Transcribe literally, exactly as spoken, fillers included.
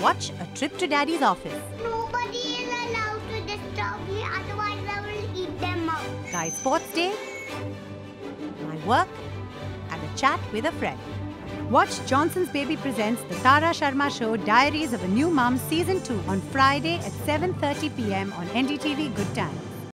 Watch A Trip to Daddy's Office. Nobody is allowed to disturb me, otherwise I will eat them up. Sky Sports Day, My Work, and A Chat with a Friend. Watch Johnson's Baby Presents The Tara Sharma Show Diaries of a New Mom Season two on Friday at seven thirty p m on N D T V Good Time.